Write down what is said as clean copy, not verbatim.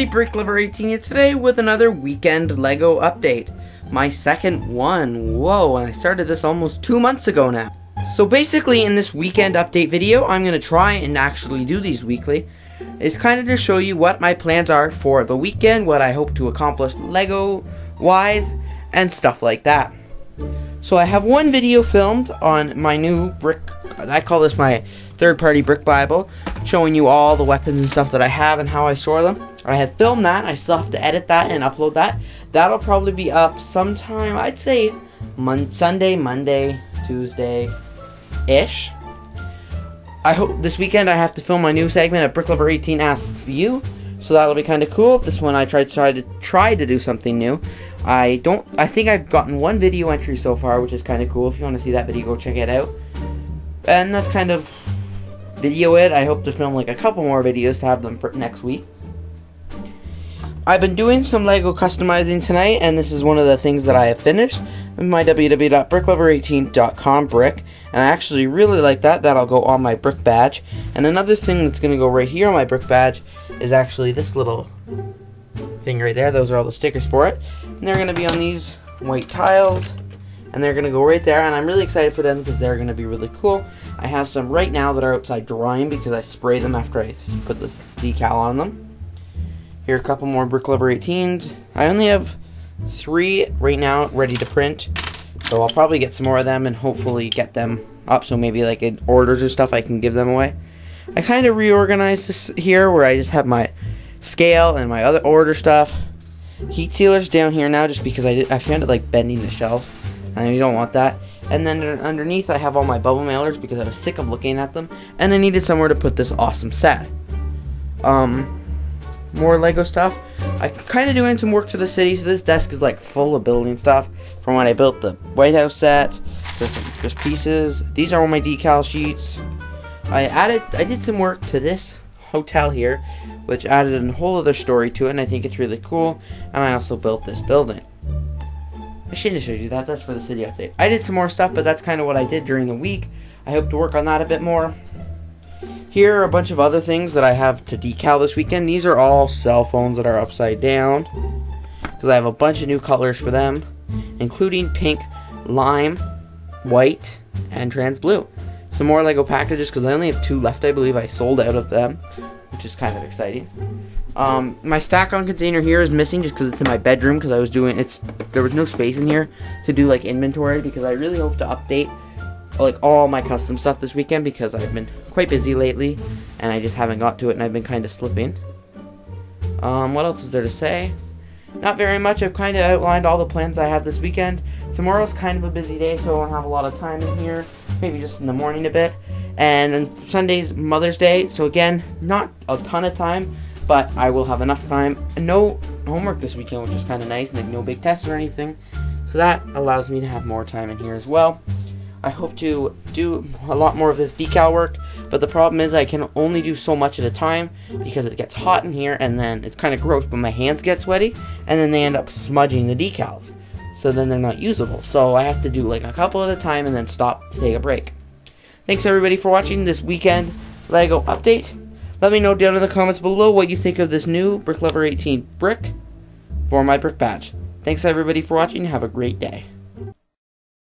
Everybody, BrickLover18 here today with another weekend LEGO update. My second one. Whoa, and I started this almost 2 months ago now. So basically in this weekend update video, I'm going to try and actually do these weekly. It's kind of to show you what my plans are for the weekend, what I hope to accomplish LEGO-wise, and stuff like that. So I have one video filmed on my new brick, I call this my third-party brick Bible, showing you all the weapons and stuff that I have and how I store them. I had filmed that. I still have to edit that and upload that. That'll probably be up sometime, I'd say Sunday, Monday, Tuesday-ish. I hope this weekend I have to film my new segment at BrickLover18 Asks You, so that'll be kind of cool. This one I tried to do something new. I think I've gotten one video entry so far, which is kind of cool. If you want to see that video, go check it out. And that's kind of video it. I hope to film like a couple more videos to have them for next week. I've been doing some LEGO customizing tonight, and this is one of the things that I have finished. My www.bricklover18.com brick, and I actually really like that. That'll go on my brick badge. And another thing that's going to go right here on my brick badge is actually this little thing right there. Those are all the stickers for it. And they're going to be on these white tiles, and they're going to go right there, and I'm really excited for them because they're going to be really cool. I have some right now that are outside drying because I spray them after I put the decal on them. Here are a couple more BrickLover18s. I only have 3 right now ready to print, so I'll probably get some more of them and hopefully get them up, so maybe like in orders or stuff I can give them away. I kind of reorganized this here where I just have my scale and my other order stuff. Heat sealers down here now just because I found it like bending the shelf. And you don't want that. And then underneath I have all my bubble mailers because I was sick of looking at them. And I needed somewhere to put this awesome set. More LEGO stuff. I'm kind of doing some work to the city. So this desk is like full of building stuff. From when I built the White House set. Just pieces. These are all my decal sheets. I did some work to this hotel here, which added a whole other story to it. And I think it's really cool. And I also built this building. I shouldn't have showed you that. That's for the city update. I did some more stuff, but that's kind of what I did during the week. I hope to work on that a bit more. Here are a bunch of other things that I have to decal this weekend. These are all cell phones that are upside down, because I have a bunch of new colors for them, including pink, lime, white, and trans blue. Some more LEGO packages, because I only have 2 left. I believe I sold out of them, which is kind of exciting. My stack on container here is missing just because it's in my bedroom, because I was doing there was no space in here to do like inventory, because I really hope to update like all my custom stuff this weekend, because I've been quite busy lately and I just haven't got to it, and I've been kind of slipping. What else is there to say? Not very much. I've kind of outlined all the plans I have this weekend. Tomorrow's kind of a busy day, so I won't have a lot of time in here, maybe just in the morning a bit. And then Sunday's Mother's Day, so again, not a ton of time, but I will have enough time. No homework this weekend, which is kind of nice, and like no big tests or anything. So that allows me to have more time in here as well. I hope to do a lot more of this decal work, but the problem is I can only do so much at a time because it gets hot in here, and then it's kind of gross, but my hands get sweaty, and then they end up smudging the decals. So then they're not usable. So I have to do like a couple at a time and then stop to take a break. Thanks everybody for watching this weekend LEGO update. Let me know down in the comments below what you think of this new BrickLover18 brick for my brick badge. Thanks everybody for watching. Have a great day.